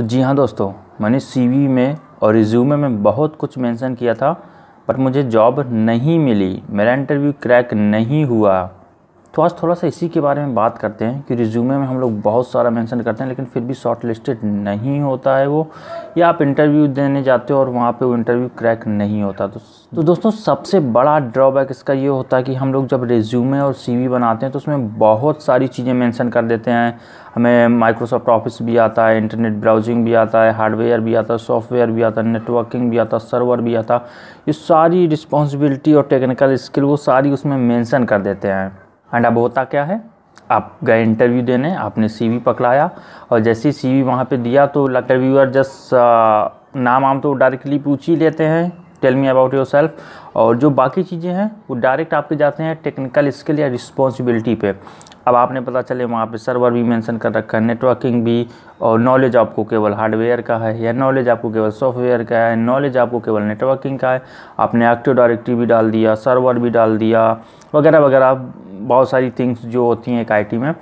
तो जी हाँ दोस्तों, मैंने सीवी में और रिज्यूमे में बहुत कुछ मेंशन किया था, पर मुझे जॉब नहीं मिली, मेरा इंटरव्यू क्रैक नहीं हुआ। तो आज थोड़ा सा इसी के बारे में बात करते हैं कि रिज्यूमे में हम लोग बहुत सारा मेंशन करते हैं, लेकिन फिर भी शॉर्टलिस्टेड नहीं होता है वो, या आप इंटरव्यू देने जाते हो और वहाँ पे वो इंटरव्यू क्रैक नहीं होता। तो दोस्तों सबसे बड़ा ड्रॉबैक इसका ये होता है कि हम लोग जब रिज्यूमे और सीवी बनाते हैं तो उसमें बहुत सारी चीज़ें मेंशन कर देते हैं। हमें माइक्रोसॉफ्ट ऑफिस भी आता है, इंटरनेट ब्राउजिंग भी आता है, हार्डवेयर भी आता है, सॉफ्टवेयर भी आता है, नेटवर्किंग भी आता है, सर्वर भी आता, ये सारी रिस्पॉन्सिबिलिटी और टेक्निकल स्किल वो सारी उसमें मेंशन कर देते हैं। एंड अब होता क्या है, आप गए इंटरव्यू देने, आपने सीवी पकड़ाया और जैसे ही सीवी वहाँ पे दिया तो इंटरव्यूअर जस्ट नाम आम तो डायरेक्टली पूछ ही लेते हैं, tell me about yourself, और जो बाकी चीज़ें हैं वो डायरेक्ट आपके जाते हैं टेक्निकल स्किल या रिस्पॉन्सिबिलिटी पे। अब आपने पता चले वहाँ पे सर्वर भी मेंशन कर रखा है, नेटवर्किंग भी, और नॉलेज आपको केवल हार्डवेयर का है, या नॉलेज आपको केवल सॉफ्टवेयर का है, नॉलेज आपको केवल नेटवर्किंग का है, आपने एक्टिव डायरेक्टरी भी डाल दिया, सर्वर भी डाल दिया, वगैरह वगैरह बहुत सारी थिंग्स जो होती हैं एक आईटी में।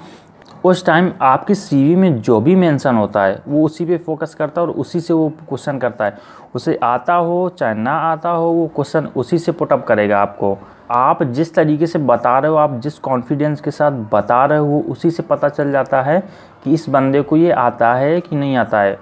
उस टाइम आपके सीवी में जो भी मेंशन होता है वो उसी पे फोकस करता है और उसी से वो क्वेश्चन करता है, उसे आता हो चाहे ना आता हो वो क्वेश्चन उसी से पुटअप करेगा आपको। आप जिस तरीके से बता रहे हो, आप जिस कॉन्फिडेंस के साथ बता रहे हो, उसी से पता चल जाता है कि इस बंदे को ये आता है कि नहीं आता है।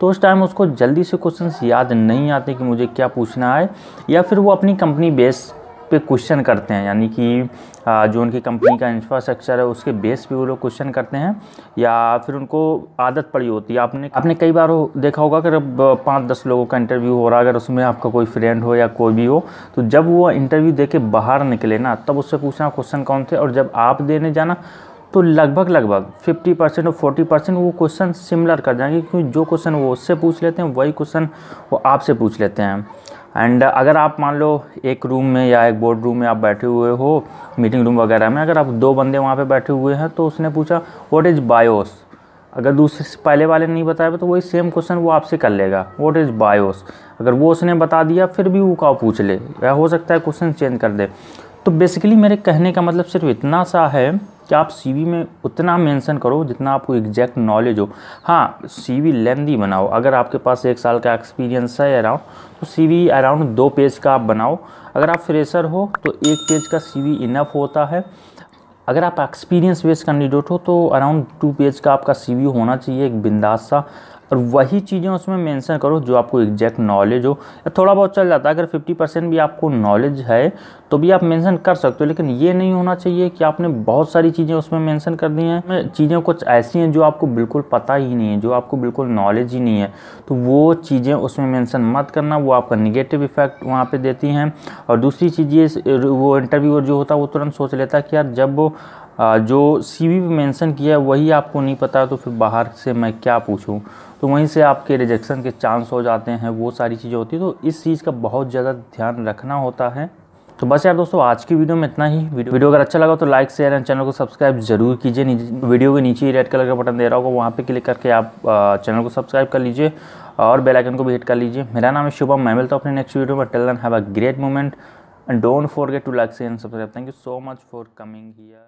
तो उस टाइम उसको जल्दी से क्वेश्चंस याद नहीं आते कि मुझे क्या पूछना है, या फिर वो अपनी कंपनी बेस पे क्वेश्चन करते हैं, यानी कि जो उनकी कंपनी का इंफ्रास्ट्रक्चर है उसके बेस पे वो लोग क्वेश्चन करते हैं, या फिर उनको आदत पड़ी होती है। आपने कई बार देखा होगा कि जब 5-10 लोगों का इंटरव्यू हो रहा है, अगर उसमें आपका कोई फ्रेंड हो या कोई भी हो, तो जब वो इंटरव्यू दे के बाहर निकले ना, तब उससे पूछना क्वेश्चन कौन थे, और जब आप देने जाना तो लगभग 50% और 40% वो क्वेश्चन सिमिलर कर जाएंगे, क्योंकि जो क्वेश्चन वो उससे पूछ लेते हैं वही क्वेश्चन वो आपसे पूछ लेते हैं। एंड अगर आप मान लो एक रूम में या एक बोर्ड रूम में आप बैठे हुए हो, मीटिंग रूम वगैरह में, अगर आप 2 बंदे वहाँ पे बैठे हुए हैं तो उसने पूछा व्हाट इज़ बायोस, अगर दूसरे पहले वाले ने नहीं बताया तो वही सेम क्वेश्चन वो आपसे कर लेगा, व्हाट इज़ बायोस। अगर वो उसने बता दिया फिर भी वो का पूछ ले, या हो सकता है क्वेश्चन चेंज कर दे। तो बेसिकली मेरे कहने का मतलब सिर्फ इतना सा है कि आप सीवी में उतना मेंशन करो जितना आपको एग्जैक्ट नॉलेज हो। हाँ, सीवी लेंदी बनाओ, अगर आपके पास 1 साल का एक्सपीरियंस है अराउंड, तो सीवी अराउंड 2 पेज का आप बनाओ। अगर आप फ्रेशर हो तो 1 पेज का सीवी इनफ होता है। अगर आप एक्सपीरियंस बेस्ड कैंडिडेट हो तो अराउंड 2 पेज का आपका सीवी होना चाहिए, एक बिंदास सा, और वही चीज़ें उसमें मेंशन करो जो आपको एग्जैक्ट नॉलेज हो, या थोड़ा बहुत चल जाता है। अगर 50% भी आपको नॉलेज है तो भी आप मेंशन कर सकते हो, लेकिन ये नहीं होना चाहिए कि आपने बहुत सारी चीज़ें उसमें मेंशन कर दी हैं, चीज़ें कुछ ऐसी हैं जो आपको बिल्कुल पता ही नहीं है, जो आपको बिल्कुल नॉलेज ही नहीं है, तो वो चीज़ें उसमें मेंशन मत करना, वो आपका निगेटिव इफेक्ट वहाँ पर देती हैं। और दूसरी चीज़ ये, वो इंटरव्यूअर जो होता है वो तुरंत सोच लेता है कि यार जब जो सीवी में मेंशन किया है वही आपको नहीं पता तो फिर बाहर से मैं क्या पूछूं, तो वहीं से आपके रिजेक्शन के चांस हो जाते हैं, वो सारी चीज़ें होती है। तो इस चीज़ का बहुत ज़्यादा ध्यान रखना होता है। तो बस यार दोस्तों, आज की वीडियो में इतना ही। वीडियो अगर अच्छा लगा तो लाइक, शेयर एंड चैनल को सब्सक्राइब जरूर कीजिए। वीडियो के नीचे ही रेड कलर का बटन दे रहा होगा, वहाँ पर क्लिक करके आप चैनल को सब्सक्राइब कर लीजिए और बेल आइकन को भी हिट कर लीजिए। मेरा नाम है शुभम, मैं मिलता हूं अपने नेक्स्ट वीडियो में। Till then have a great moment and don't forget to like, share and subscribe. Thank you so much for coming here.